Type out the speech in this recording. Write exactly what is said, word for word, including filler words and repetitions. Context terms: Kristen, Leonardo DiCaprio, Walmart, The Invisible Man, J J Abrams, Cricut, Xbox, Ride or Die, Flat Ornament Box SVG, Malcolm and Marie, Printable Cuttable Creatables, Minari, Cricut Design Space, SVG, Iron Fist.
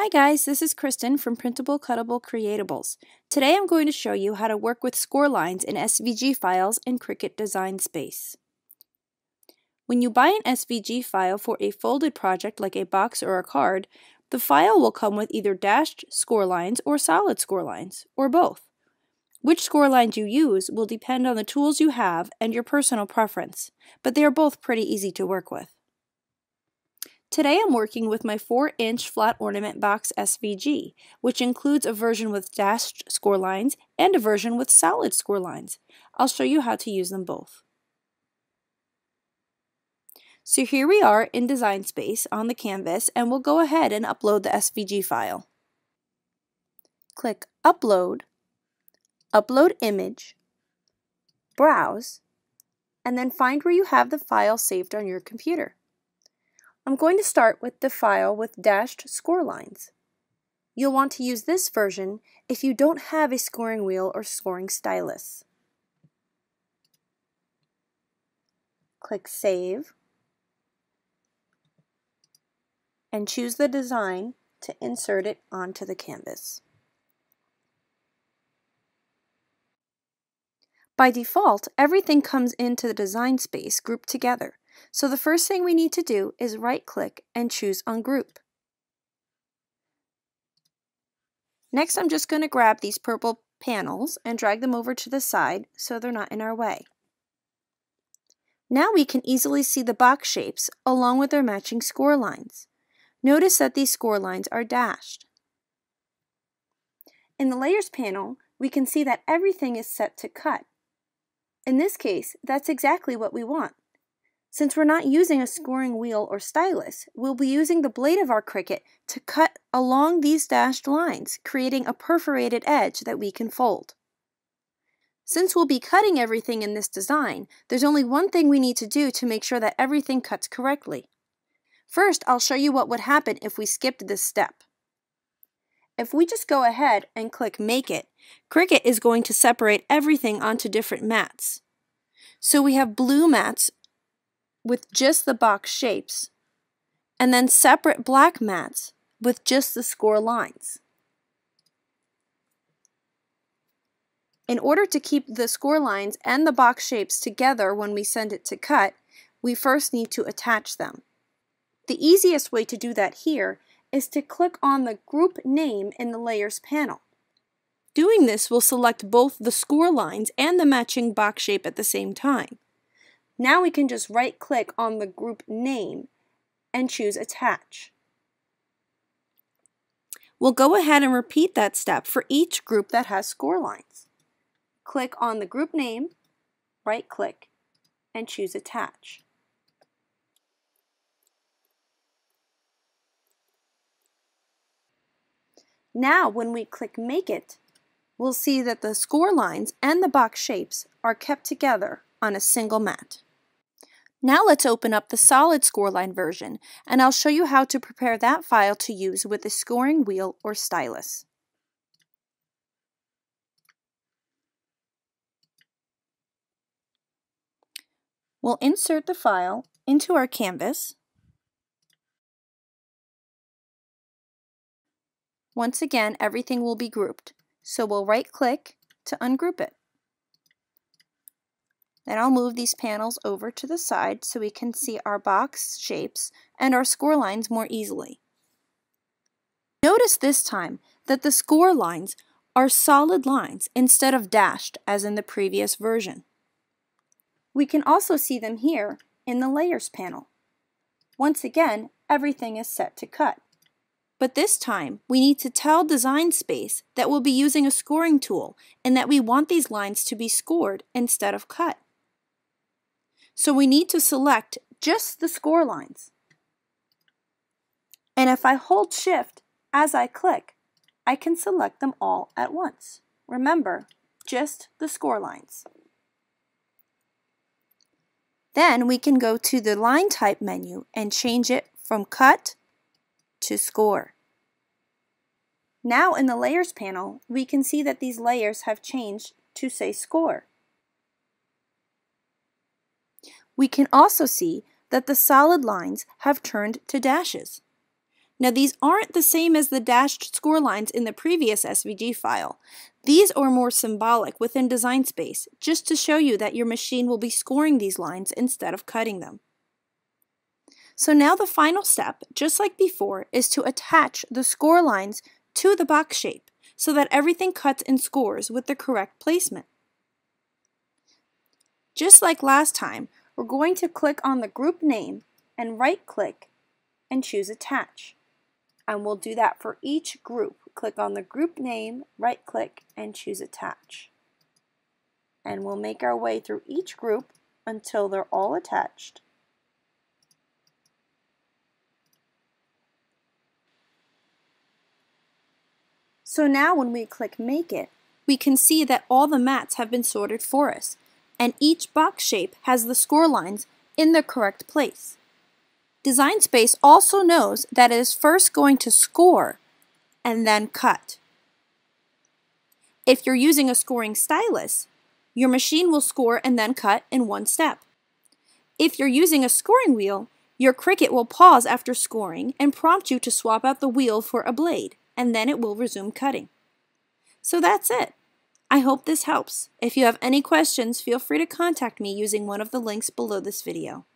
Hi guys, this is Kristen from Printable Cuttable Creatables. Today I'm going to show you how to work with score lines in S V G files in Cricut Design Space. When you buy an S V G file for a folded project like a box or a card, the file will come with either dashed score lines or solid score lines, or both. Which score lines you use will depend on the tools you have and your personal preference, but they are both pretty easy to work with. Today I'm working with my four inch Flat Ornament Box S V G, which includes a version with dashed score lines and a version with solid score lines. I'll show you how to use them both. So here we are in Design Space on the canvas, and we'll go ahead and upload the S V G file. Click Upload, Upload Image, Browse, and then find where you have the file saved on your computer. I'm going to start with the file with dashed score lines. You'll want to use this version if you don't have a scoring wheel or scoring stylus. Click Save and choose the design to insert it onto the canvas. By default, everything comes into the Design Space grouped together. So the first thing we need to do is right-click and choose Ungroup. Next, I'm just going to grab these purple panels and drag them over to the side so they're not in our way. Now we can easily see the box shapes along with their matching score lines. Notice that these score lines are dashed. In the Layers panel, we can see that everything is set to cut. In this case, that's exactly what we want. Since we're not using a scoring wheel or stylus, we'll be using the blade of our Cricut to cut along these dashed lines, creating a perforated edge that we can fold. Since we'll be cutting everything in this design, there's only one thing we need to do to make sure that everything cuts correctly. First, I'll show you what would happen if we skipped this step. If we just go ahead and click Make It, Cricut is going to separate everything onto different mats. So we have blue mats with just the box shapes, and then separate black mats with just the score lines. In order to keep the score lines and the box shapes together when we send it to cut, we first need to attach them. The easiest way to do that here is to click on the group name in the Layers panel. Doing this will select both the score lines and the matching box shape at the same time. Now we can just right-click on the group name and choose Attach. We'll go ahead and repeat that step for each group that has score lines. Click on the group name, right-click, and choose Attach. Now when we click Make It, we'll see that the score lines and the box shapes are kept together on a single mat. Now let's open up the solid score line version, and I'll show you how to prepare that file to use with a scoring wheel or stylus. We'll insert the file into our canvas. Once again, everything will be grouped, so we'll right-click to ungroup it. Then I'll move these panels over to the side so we can see our box shapes and our score lines more easily. Notice this time that the score lines are solid lines instead of dashed as in the previous version. We can also see them here in the Layers panel. Once again, everything is set to cut. But this time, we need to tell Design Space that we'll be using a scoring tool and that we want these lines to be scored instead of cut. So we need to select just the score lines. And if I hold Shift as I click, I can select them all at once. Remember, just the score lines. Then we can go to the Line Type menu and change it from Cut to Score. Now in the Layers panel, we can see that these layers have changed to say Score. We can also see that the solid lines have turned to dashes. Now these aren't the same as the dashed score lines in the previous S V G file. These are more symbolic within Design Space, just to show you that your machine will be scoring these lines instead of cutting them. So now the final step, just like before, is to attach the score lines to the box shape so that everything cuts and scores with the correct placement. Just like last time, we're going to click on the group name and right-click and choose Attach. And we'll do that for each group. Click on the group name, right-click, and choose Attach. And we'll make our way through each group until they're all attached. So now when we click Make It, we can see that all the mats have been sorted for us, and each box shape has the score lines in the correct place. Design Space also knows that it is first going to score and then cut. If you're using a scoring stylus, your machine will score and then cut in one step. If you're using a scoring wheel, your Cricut will pause after scoring and prompt you to swap out the wheel for a blade, and then it will resume cutting. So that's it. I hope this helps. If you have any questions, feel free to contact me using one of the links below this video.